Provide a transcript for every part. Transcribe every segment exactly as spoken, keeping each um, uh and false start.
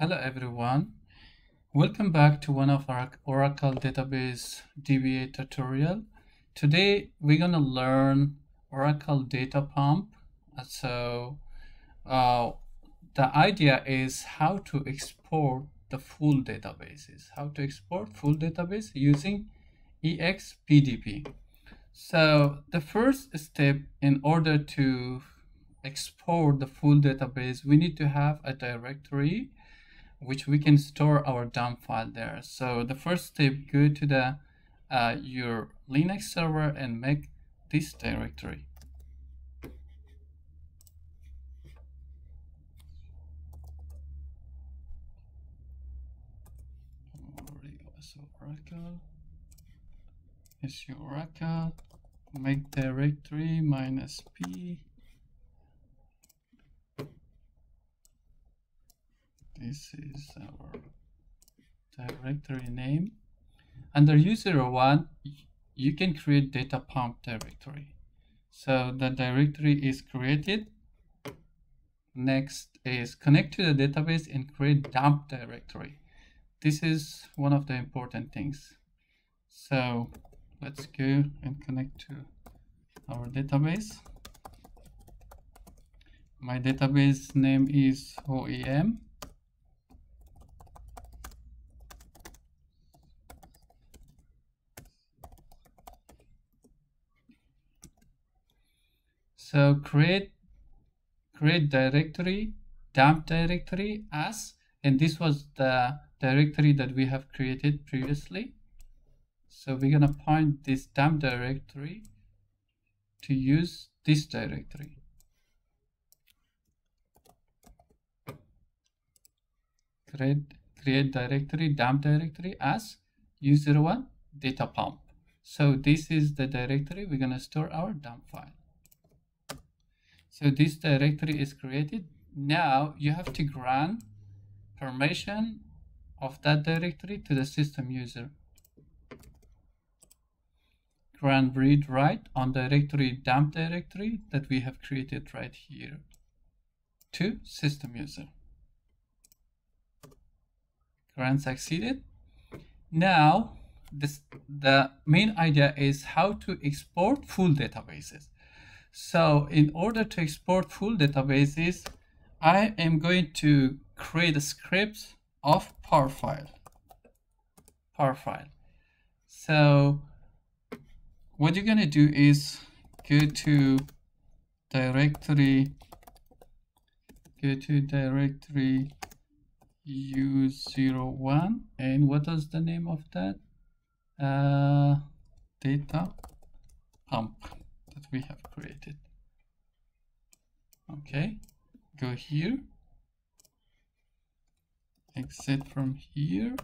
Hello everyone, welcome back to one of our Oracle Database D B A tutorial. Today we're going to learn Oracle Data Pump. So uh, the idea is how to export the full databases, how to export full database using expdp. So the first step, in order to export the full database, we need to have a directory which we can store our dump file there. So the first step, go to the uh, your Linux server and make this directory. Oracle, it's your Oracle, make directory minus p. This is our directory name. Under user one, you can create data pump directory. So the directory is created. Next is connect to the database and create dump directory. This is one of the important things. So let's go and connect to our database. My database name is O E M. So create create directory, dump directory as, and this was the directory that we have created previously. So we're gonna point this dump directory to use this directory. Create create directory, dump directory as user one data pump. So this is the directory we're gonna store our dump file. So this directory is created. Now you have to grant permission of that directory to the system user. Grant read write on directory dump directory that we have created right here to system user. Grant succeeded. Now this, the main idea is how to export full databases. So in order to export full databases, I am going to create a script of parfile. Parfile. So what you're going to do is go to directory, go to directory U zero one, and what was the name of that? Uh, data pump that we have created. Okay, go here, exit from here.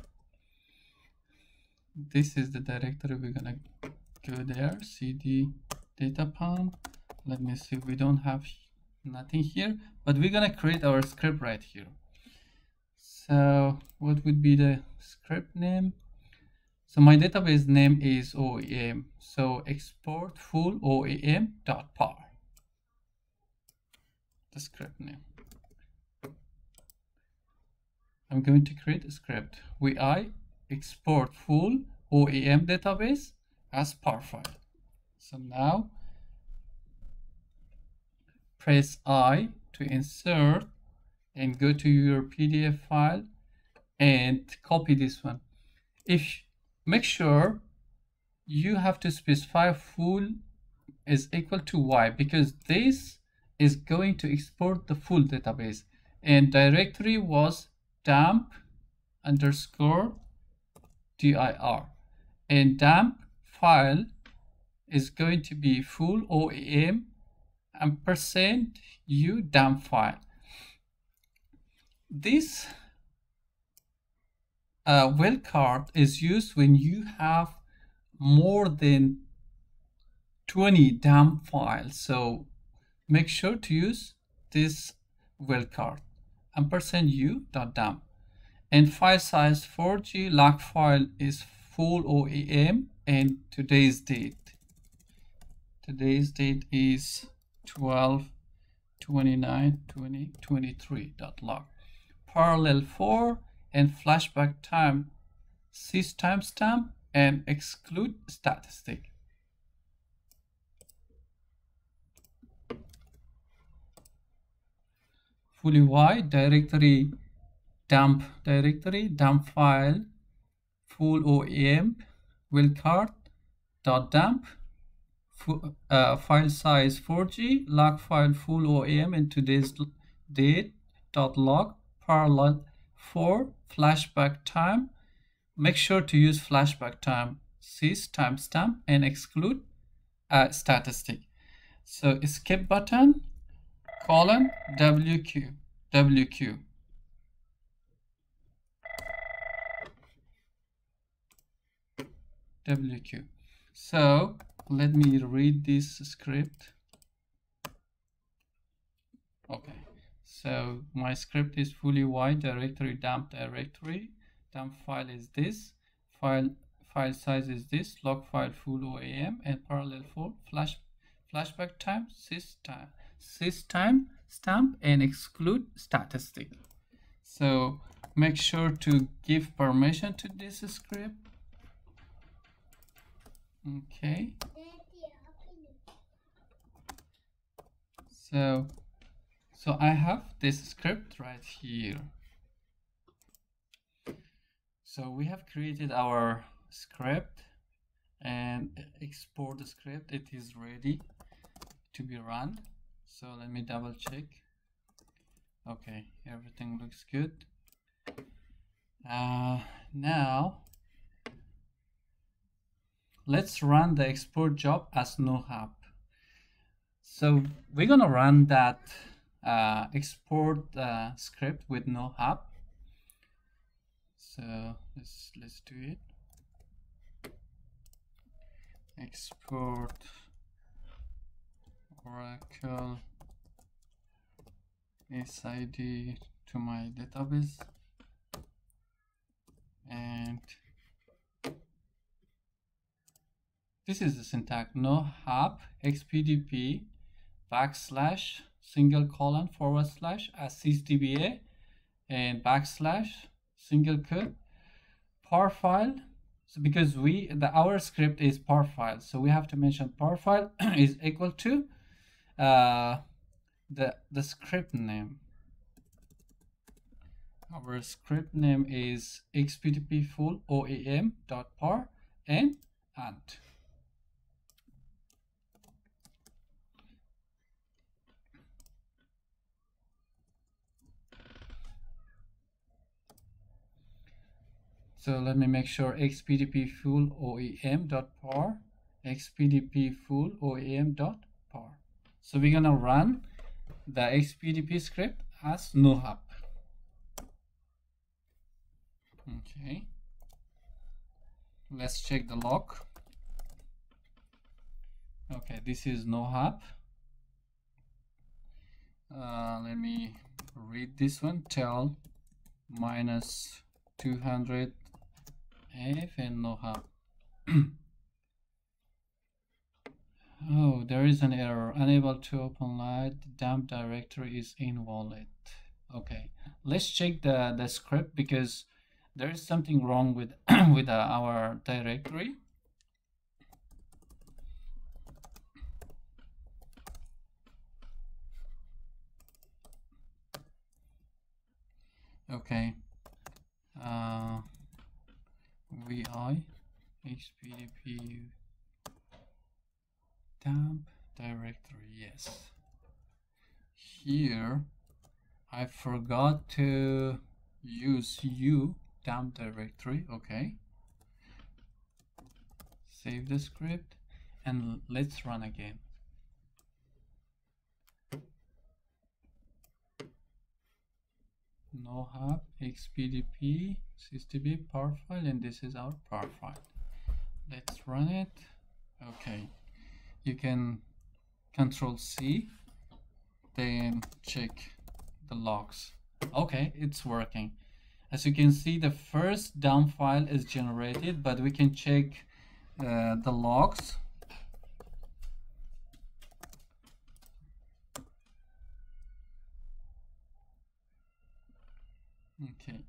This is the directory we're gonna go there, cd data pump. Let me see, we don't have nothing here, but we're gonna create our script right here. So what would be the script name? So my database name is O E M, so export full O E M dot par, the script name. I'm going to create a script. V I export full O E M database as parfile. So now press I to insert and go to your P D F file and copy this one. If Make sure you have to specify full is equal to Y, because this is going to export the full database, and directory was dump underscore dir, and dump file is going to be full O E M ampersand U dump file. This Uh, wildcard is used when you have more than twenty dump files. So make sure to use this wildcard, ampersand u dot dump. And file size four G, log file is full O E M, and today's date. Today's date is twelve twenty-nine twenty twenty-three dot log. parallel for and flashback time, sys timestamp, and exclude statistic. Fully wide directory dump directory dump file full O E M wildcard dot dump full, uh, file size four G log file full O E M in today's date dot log parallel for flashback time. Make sure to use flashback time sys timestamp and exclude uh, statistic. So skip button colon wq wq wq. So let me read this script. Okay, so my script is fully wide directory dump directory dump file is this file file size is this log file full O E M and parallel for flash flashback time sys time sys time stamp and exclude statistic. So make sure to give permission to this script. Okay, so so I have this script right here. So we have created our script and export the script. It is ready to be run. So let me double check. Okay, everything looks good. Uh, now let's run the export job as nohup. So we're gonna run that uh, export uh, script with nohup. So let's let's do it. Export Oracle S I D to my database and this is the syntax nohup X P D P backslash single colon forward slash sysdba and backslash single quote parfile. So because we the our script is parfile, so we have to mention parfile is equal to Uh, the the script name. Our script name is X P D P full O E M dot par and and. So let me make sure X P D P full O E M dot par X P D P full O E M dot par. So we're gonna run the X P D P script as nohup. Okay, let's check the log. Okay, this is nohup. Uh, let me read this one. Tell minus two hundred f and nohup. Oh, there is an error. Unable to open light. Dump directory is invalid. Okay, let's check the the script because there is something wrong with with uh, our directory. Okay, uh, vi H P D P dump directory, yes. Here I forgot to use u dump directory. Okay, save the script and let's run again. Nohup X P D P sysdb parfile, and this is our parfile. Let's run it. Okay, you can control C, then check the logs. Okay, it's working. As you can see, the first dump file is generated, but we can check uh, the logs. Okay.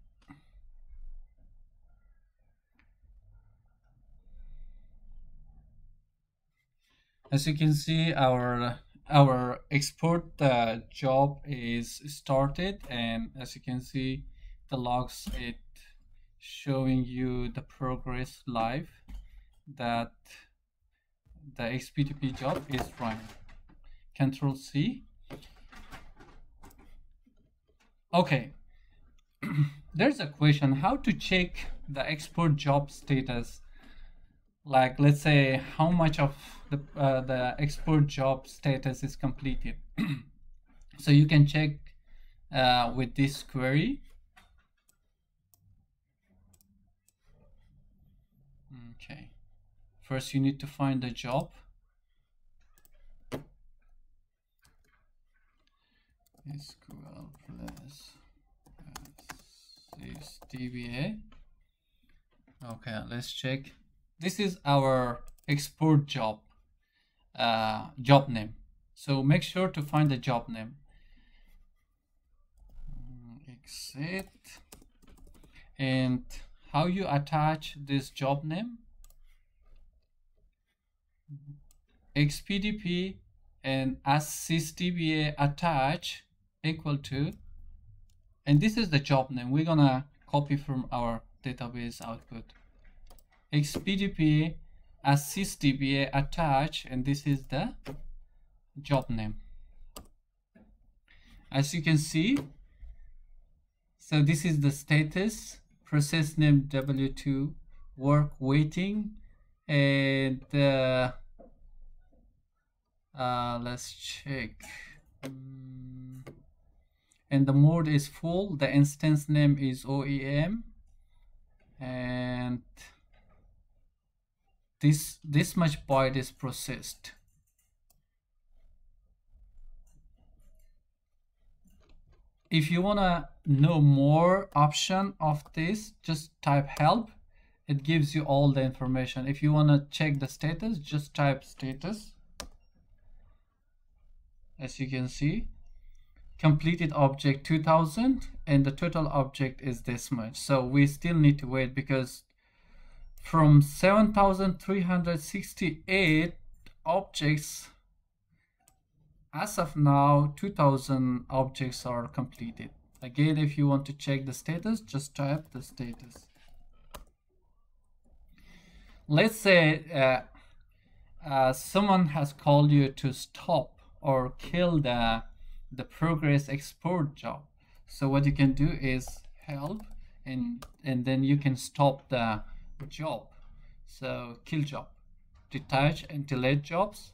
As you can see, our our export uh, job is started, and as you can see the logs, it showing you the progress live that the X P T P job is running. Control C. Okay. There's a question how to check the export job status. Like, let's say how much of the uh, the export job status is completed. So you can check uh, with this query. Okay, first you need to find the job. S Q L plus sys D B A. Okay, let's check. This is our export job uh, job name, so make sure to find the job name. Exit. And how you attach this job name? X P D P and as sysdba attach equal to, and this is the job name we're gonna copy from our database output. X P D P as sysdba attach, and this is the job name. As you can see, so this is the status, process name W two, work waiting, and uh, uh, let's check. Um, and the mode is full, the instance name is O E M, and this this much byte is processed. If you want to know more option of this, just type help, it gives you all the information. If you want to check the status, just type status. As you can see, completed object two thousand, and the total object is this much. So we still need to wait, because from seven thousand three hundred sixty-eight objects as of now, two thousand objects are completed. Again, if you want to check the status, just type the status. Let's say uh, uh, someone has called you to stop or kill the, the progress export job. So what you can do is help, and, and then you can stop the job. So kill job, detach and delete jobs.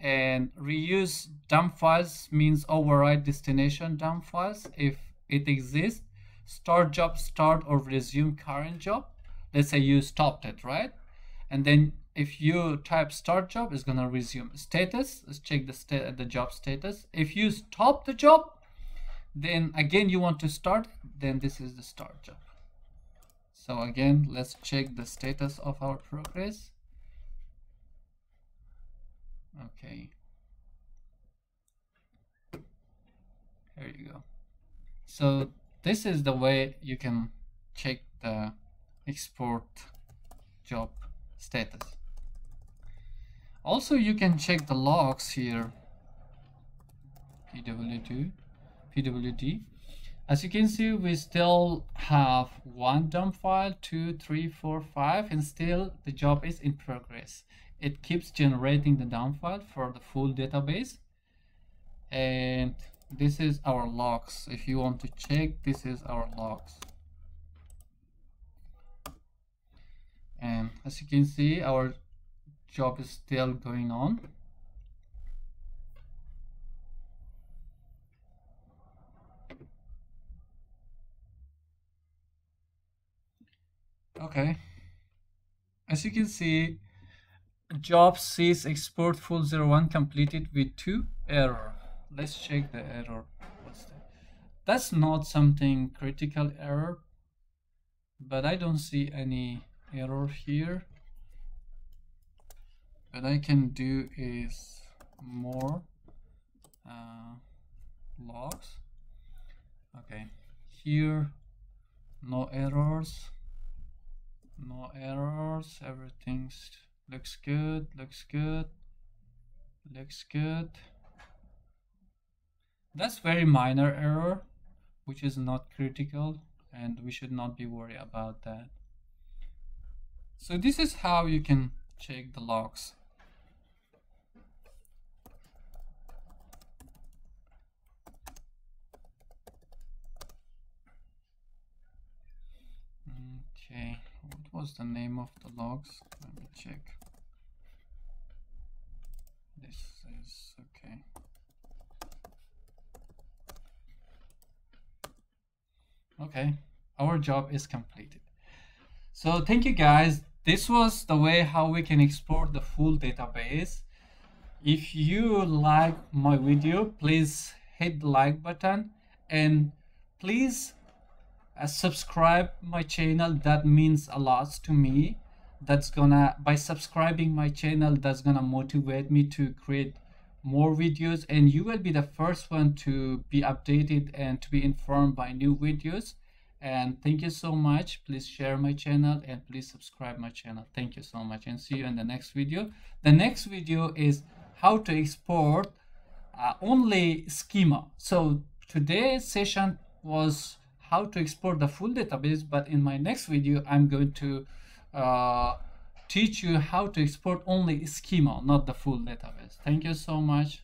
And reuse dump files means override destination dump files if it exists. Start job start or resume current job. Let's say you stopped it, right? And then if you type start job, it's gonna resume. Status, let's check the sta the job status. If you stop the job, then again you want to start, then this is the start job. So again, let's check the status of our progress. Okay, there you go. So this is the way you can check the export job status. Also, you can check the logs here. P W D. As you can see, we still have one dump file, two, three, four, five, and still the job is in progress. It keeps generating the dump file for the full database. And this is our logs. If you want to check, this is our logs. And as you can see, our job is still going on. Okay, as you can see, job says export full zero one completed with two error. Let's check the error. What's that? That's not something critical error, but I don't see any error here. What I can do is more uh, logs. Okay, here no errors, no errors, everything looks good, looks good, looks good. That's very minor error, which is not critical, and we should not be worried about that. So this is how you can check the logs. Okay, what was the name of the logs? Let me check. This is okay. Okay, our job is completed. So thank you guys. This was the way how we can export the full database. If you like my video, please hit the like button and please uh, subscribe my channel. That means a lot to me. That's gonna, by subscribing my channel, that's gonna motivate me to create more videos, and you will be the first one to be updated and to be informed by new videos. And thank you so much. Please share my channel and please subscribe my channel. Thank you so much, and see you in the next video. The next video is how to export uh, only schema. So today's session was how to export the full database, but in my next video I'm going to uh, teach you how to export only schema, not the full database. Thank you so much.